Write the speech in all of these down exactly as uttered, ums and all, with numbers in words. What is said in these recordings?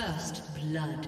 First blood.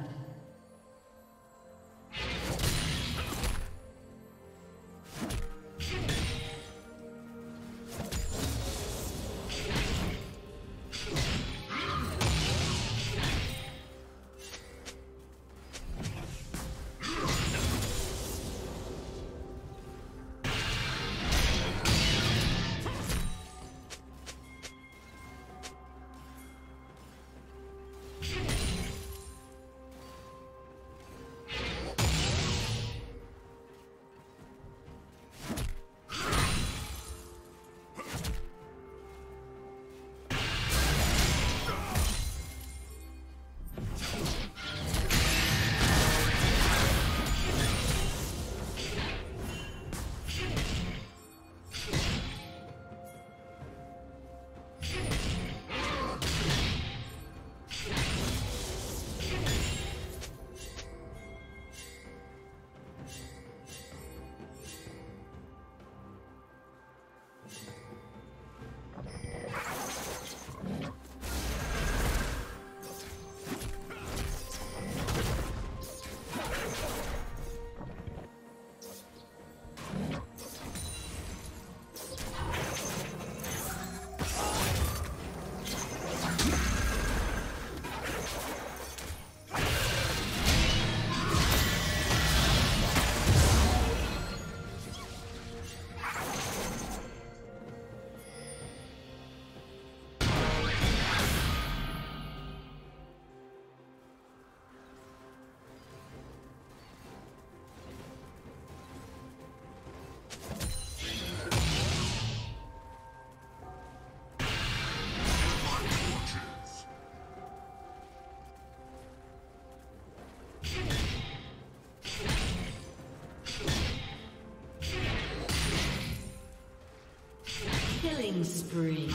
Killing spree.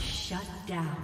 Shut down.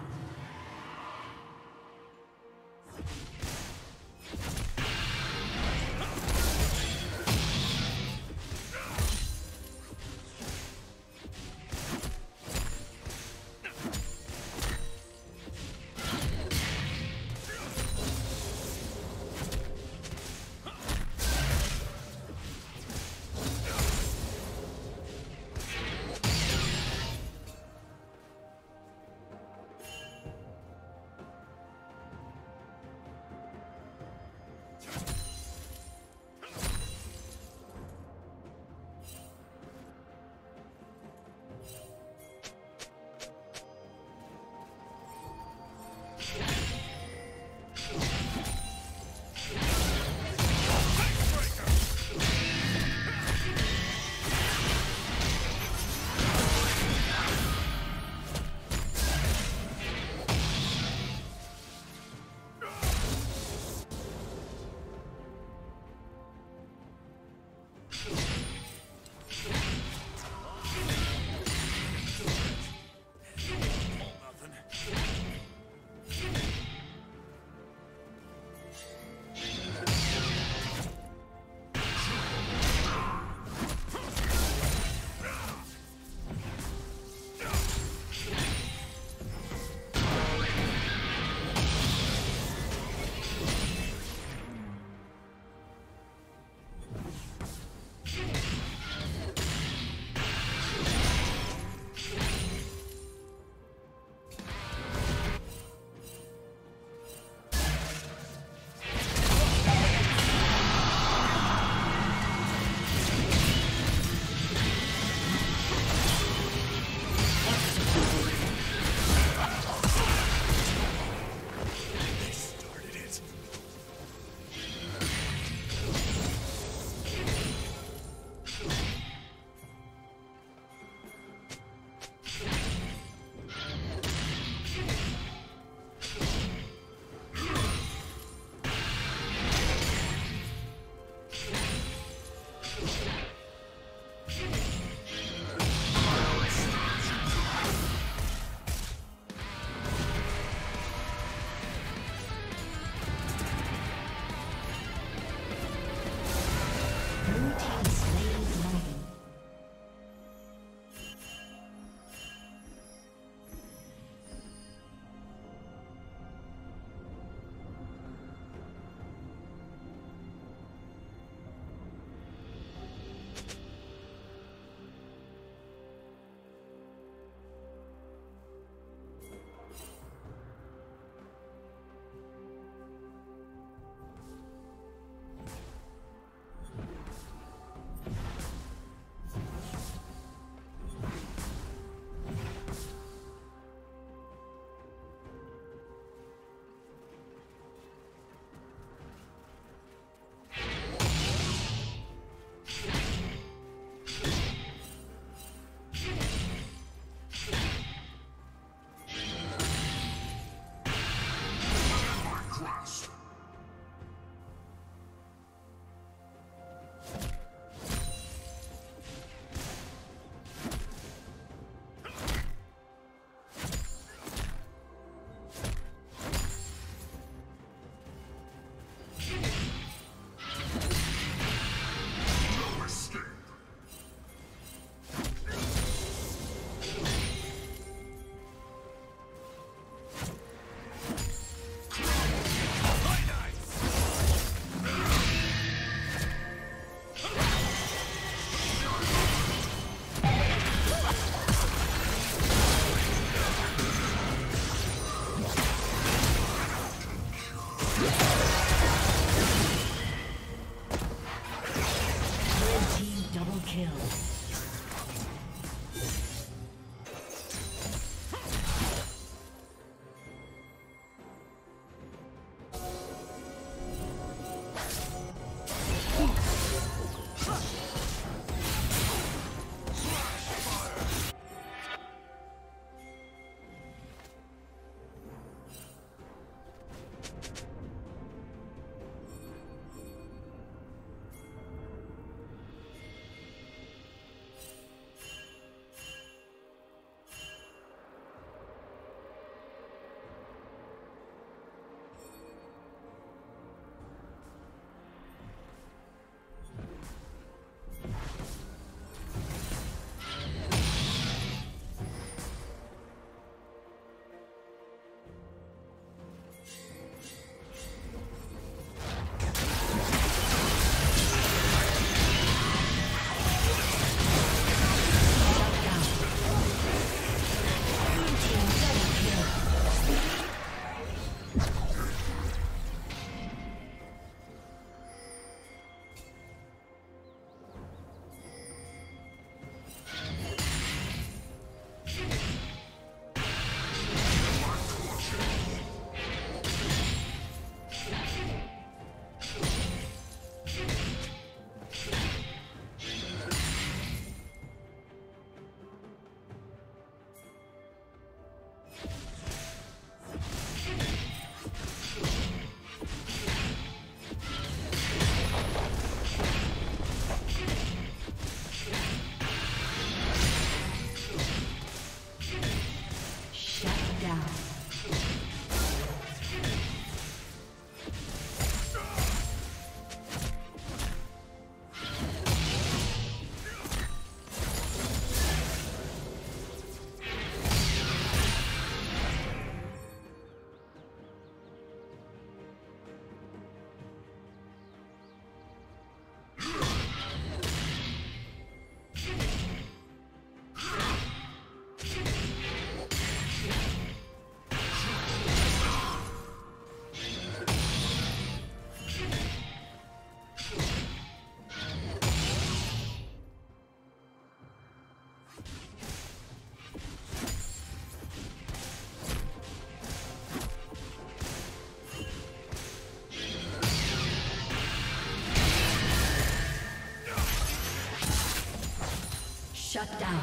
Shut down.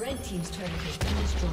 Red team's turret has been destroyed.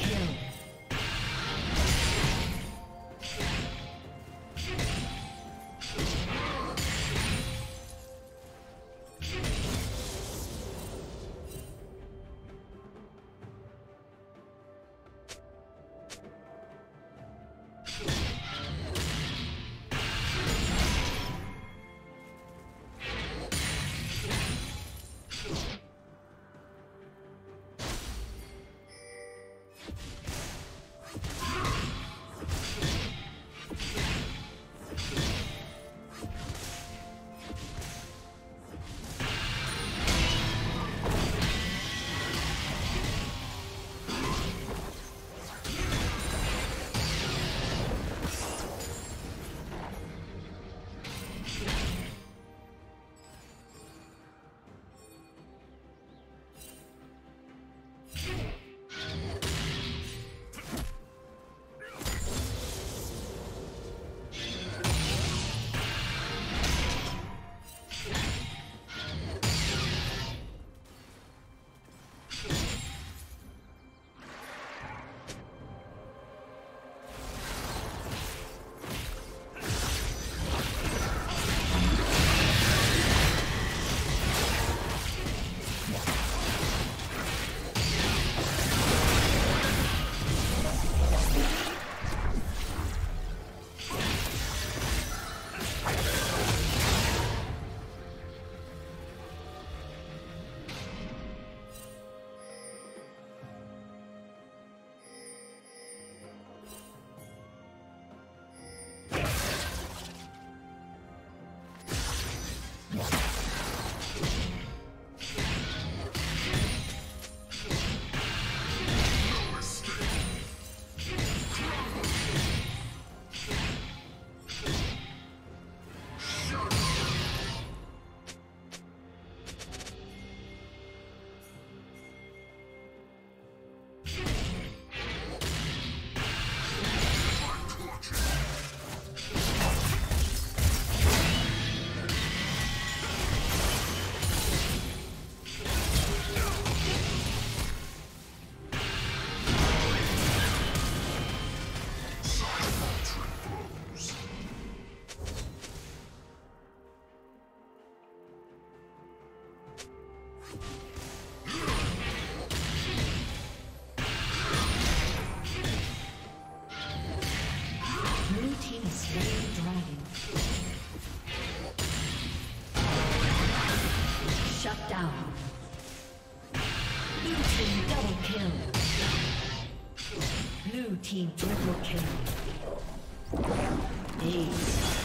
kill. You Dragon. Shut down. Blue team double kill. Blue team triple kill. Ace.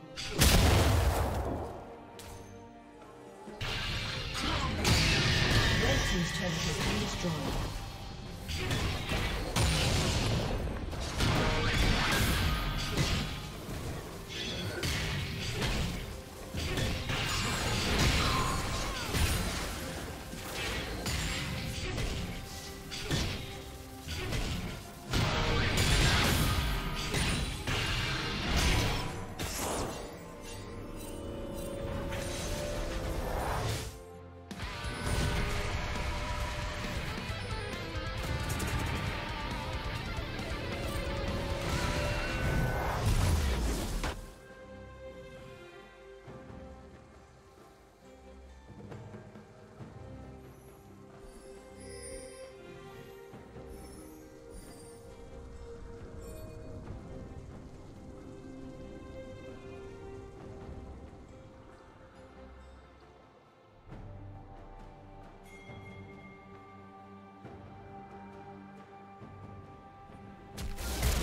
Red team's turret has been destroyed.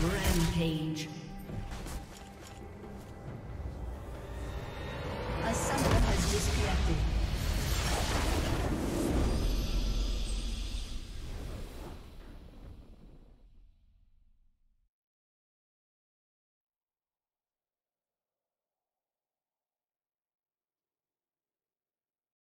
Rampage.